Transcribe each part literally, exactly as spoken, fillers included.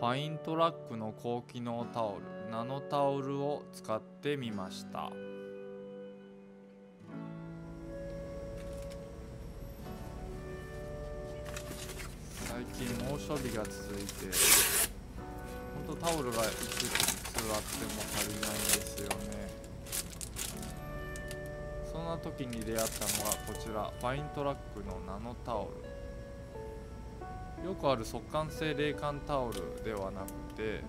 ファイントラックの高機能タオル、ナノタオルを使ってみました。最近猛暑日が続いて、ほんとタオルがいくつあっても足りないんですよね。そんな時に出会ったのがこちら、ファイントラックのナノタオル。よくある速乾性冷感タオルではなくて、こ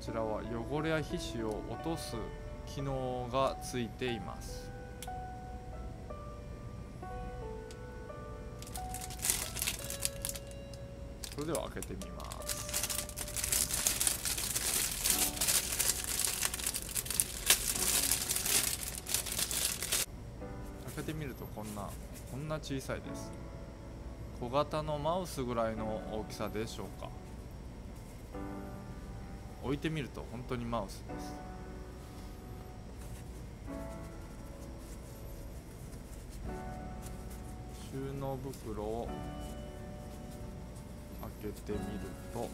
ちらは汚れや皮脂を落とす機能がついています。それでは開けてみます。開けてみるとこんなこんな小さいです。小型のマウスぐらいの大きさでしょうか。置いてみると本当にマウスです。収納袋を開けてみると、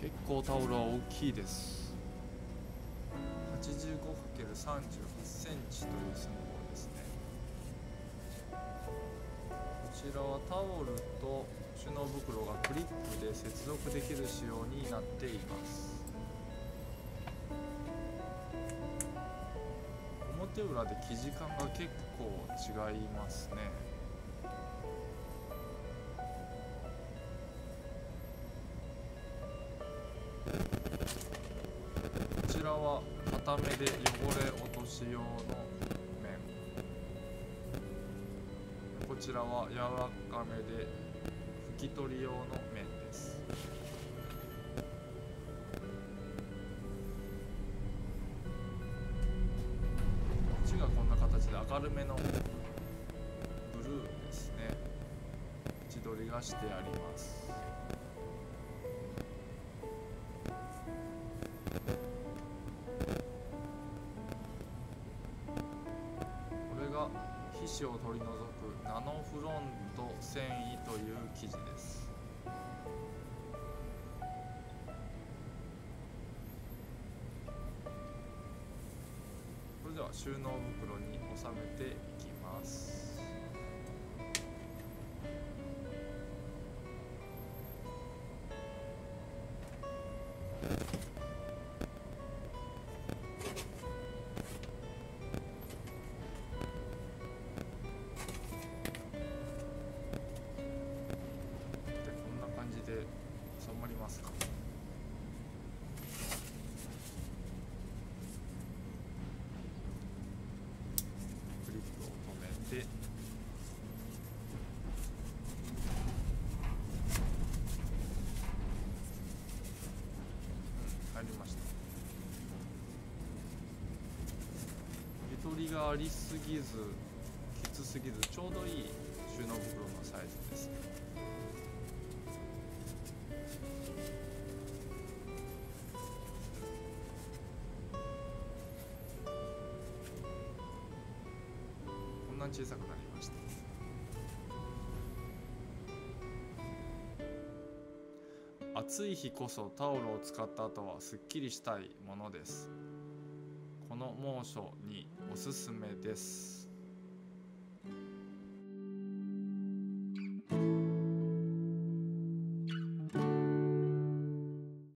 結構タオルは大きいです。 はちじゅうごかけるさんじゅうはちセンチという寸法ですね。こちらはタオルと収納袋がクリップで接続できる仕様になっています。表裏で生地感が結構違いますね。こちらは固めで汚れ落とし用の面、こちらは柔らかめで拭き取り用の面です。こっちがこんな形で明るめのブルーですね。位置取りがしてあります。皮脂を取り除くナノフロント繊維という生地です。それでは収納袋に収めていきます。入りました。ゆとりがありすぎずきつすぎず、ちょうどいい収納袋のサイズですね。こんな小さくなりました。暑い日こそタオルを使った後はすっきりしたいものです。この猛暑におすすめです。